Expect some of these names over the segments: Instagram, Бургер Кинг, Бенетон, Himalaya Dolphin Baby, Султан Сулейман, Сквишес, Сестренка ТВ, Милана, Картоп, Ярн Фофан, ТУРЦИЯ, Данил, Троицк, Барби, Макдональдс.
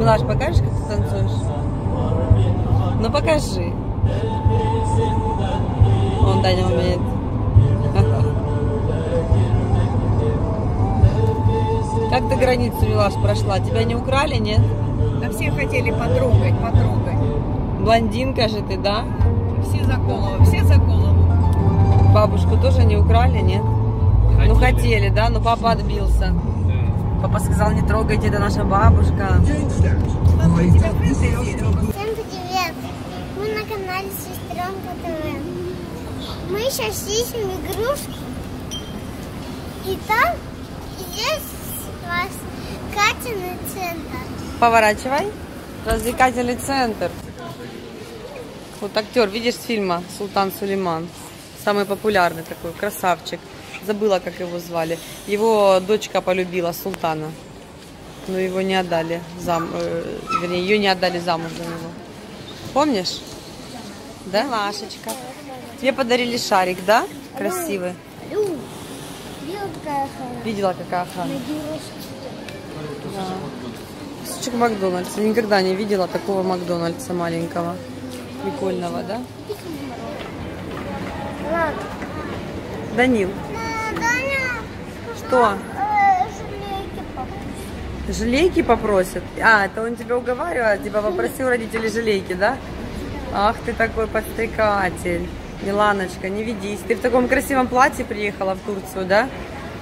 Милаш, покажешь, как ты танцуешь? Ну покажи. Он Даня умеет. Как ты границу, Милаш, прошла? Тебя не украли, нет? Да все хотели потрогать, потрогать. Блондинка же ты, да? Все за голову, все за голову. Бабушку тоже не украли, нет? Хотели. Ну хотели, да, но папа отбился. Да. Папа сказал, не трогайте, это наша бабушка. Папа, тебя крыса. Всем привет! Мы на канале Сестренка ТВ. Мы сейчас ищем игрушку. И там есть у вас развлекательный центр. Поворачивай. Развлекательный центр. Вот актер, видишь, с фильма «Султан Сулейман». Самый популярный такой, красавчик. Забыла, как его звали. Его дочка полюбила султана. Но его не отдали замуж. Вернее, ее не отдали замуж за него. Помнишь? Да, Машечка? Тебе подарили шарик, да? Красивый. Видела, какая охрана. Да. Кусочек Макдональдса. Никогда не видела такого Макдональдса маленького. Прикольного, да? Данил. Что? Желейки попросят? А, это он тебя уговаривал, тебя попросил родители желейки, да? Ах ты такой подстрекатель. Миланочка, не ведись. Ты в таком красивом платье приехала в Турцию, да?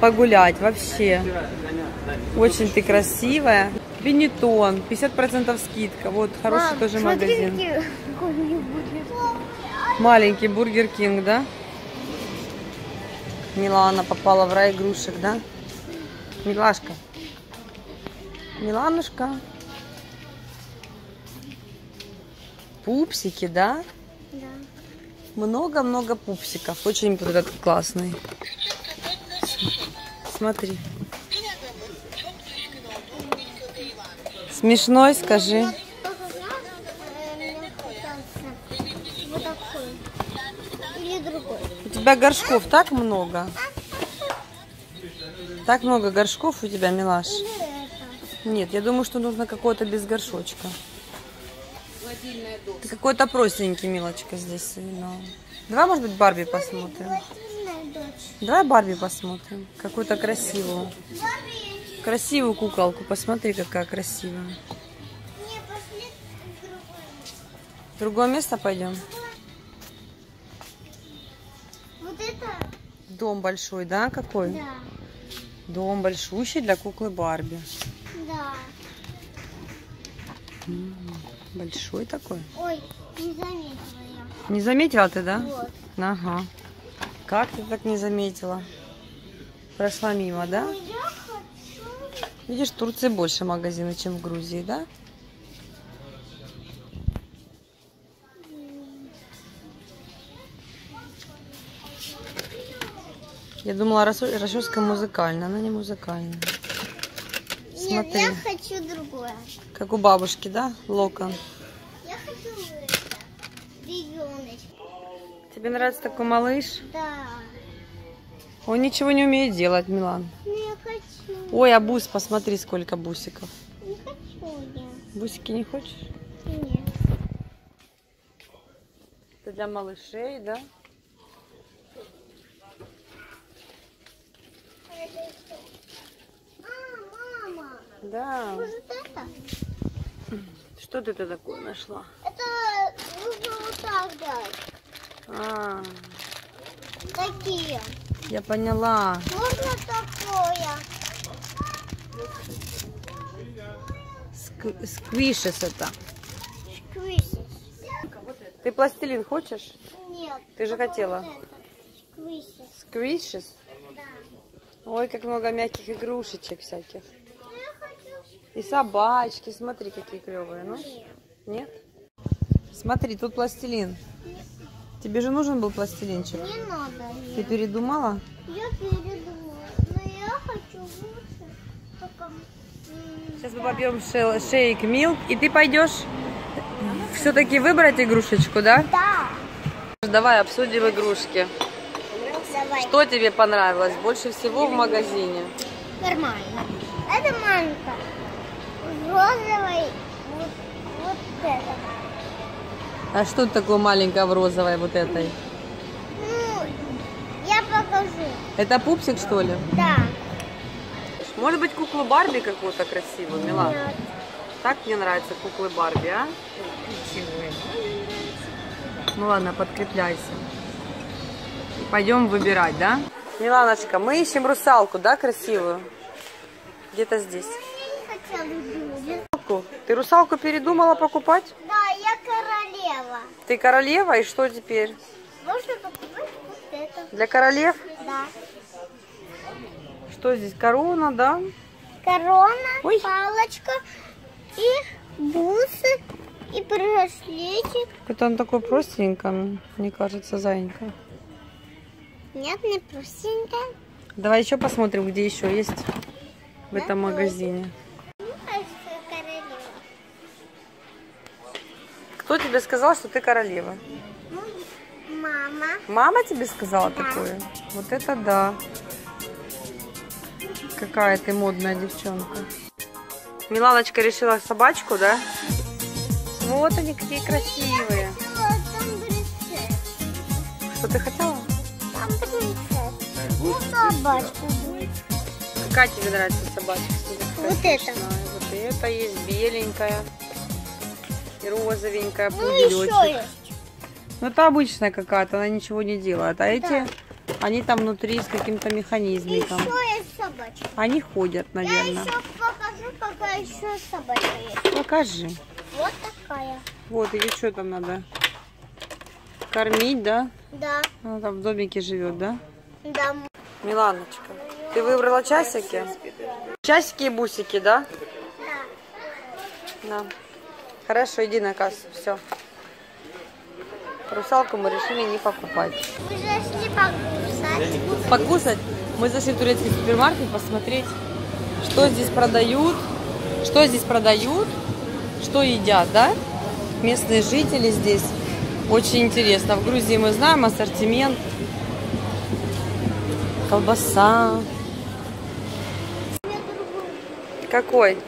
Погулять вообще. Очень ты красивая. Бенетон, 50% скидка. Вот, хороший тоже магазин. Маленький Бургер Кинг, да? Милана попала в рай игрушек, да? Милашка. Миланушка. Пупсики, да? Да. Много-много пупсиков. Очень вот этот классный. Смотри. Смешной, скажи. У тебя горшков так много. Так много горшков у тебя, Милаш. Нет, я думаю, что нужно какое-то без горшочка. Ты какой-то простенький, Милочка, здесь. Но... Давай, может быть, Барби посмотрим. Давай Барби посмотрим. Какую-то красивую. Красивую куколку, посмотри, какая красивая. Не, пошли в другое. В другое место пойдем? Вот это? Дом большой, да, какой? Да. Дом большущий для куклы Барби. Да. Большой такой. Ой, не заметила я. Не заметила ты, да? Вот. Ага. Как ты так не заметила? Прошла мимо, да? Видишь, в Турции больше магазинов, чем в Грузии, да? Я думала, расческа музыкальная, она не музыкальная. Смотри. Нет, я хочу другое. Как у бабушки, да? Локон. Я хочу ребеночка. Тебе нравится такой малыш? Да. Он ничего не умеет делать, Милан. Ой, а бус, посмотри, сколько бусиков. Не хочу я. Бусики не хочешь? Нет. Это для малышей, да? А, мама. Да. Может, это? Что ты-то такое нашла? Это нужно вот так делать. А. Такие. Я поняла. Можно такое. Сквишес это. Сквишес. Ты пластилин хочешь? Нет. Ты же хотела. Сквишес. Сквишес? Да. Ой, как много мягких игрушечек всяких. И собачки, смотри, какие клевые. Ну? Нет? Смотри, тут пластилин. Тебе же нужен был пластилинчик? Не надо. Нет. Ты передумала? Я передумала. Но я хочу лучше. Только... Сейчас мы попьем шейк милк, и ты пойдешь все-таки выбрать игрушечку, да? Да. Давай обсудим игрушки. Давай. Что тебе понравилось больше всего в магазине? Нормально. Это манка. Розовый А что ты такое маленькое в розовой вот этой? Ну, я покажу. Это пупсик, что ли? Да. Может быть, куклу Барби какую-то красивую, Мила? Нет. Так мне нравятся куклы Барби, а? Ну ладно, подкрепляйся. Пойдем выбирать, да? Миланочка, мы ищем русалку, да, красивую? Где-то здесь. Я не хотела. Ты русалку передумала покупать? Да, я королева. Ты королева, и что теперь? Можно покупать вот это. Для королев? Да. Что здесь? Корона, да? Корона, ой, палочка и бусы. И браслетик. Какой-то он такой простенько, мне кажется, Зайенька. Нет, не простенько. Давай еще посмотрим, где еще есть в этом магазине. Кто тебе сказал, что ты королева? Мама. Мама тебе сказала такое? Вот это да. Какая ты модная девчонка. Миланочка решила собачку, да? Вот они какие красивые. Что ты хотела? Там принцесса. Собачку. Какая тебе нравится собачка? Вот эта. Вот это есть беленькая и розовенькая. Ну еще есть. Ну это обычная какая-то, она ничего не делает. А эти, они там внутри с каким-то механизмиком. Еще есть собачка. Они ходят, наверное. Я еще покажу, пока еще собачка есть. Покажи. Вот такая. Вот, ее что там надо? Кормить, да? Да. Она там в домике живет, да? Да. Миланочка, ты выбрала часики? Часики и бусики, да? Да. Да. Хорошо, иди на кассу, все. Русалку мы решили не покупать. Мы зашли покусать. Покусать? Мы зашли в турецкий супермаркет посмотреть, что здесь продают. Что здесь продают? Что едят, да? Местные жители здесь. Очень интересно. В Грузии мы знаем ассортимент. Колбаса. Какой?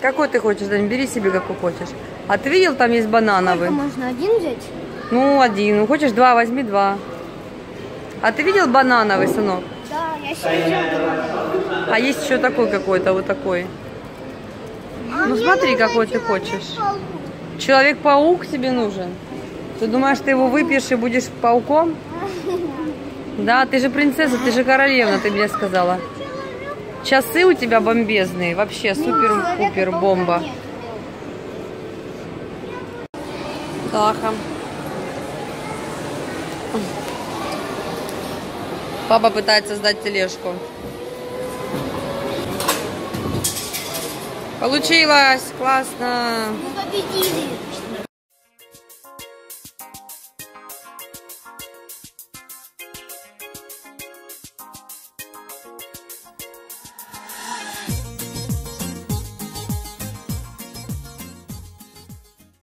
Какой ты хочешь, Дань? Бери себе, какой хочешь. А ты видел, там есть банановый? Сколько можно, один взять? Ну, один. Хочешь два, возьми два. А ты видел банановый, сынок? Да, я сейчас. А есть еще такой какой-то, вот такой. А ну смотри, какой ты хочешь. Человек-паук тебе нужен? Ты думаешь, ты его выпьешь и будешь пауком? Да, ты же принцесса, ты же королева, ты мне сказала. Часы у тебя бомбезные, вообще супер-пупер бомба. Таха. Папа пытается сдать тележку. Получилось! Классно! Мы победили!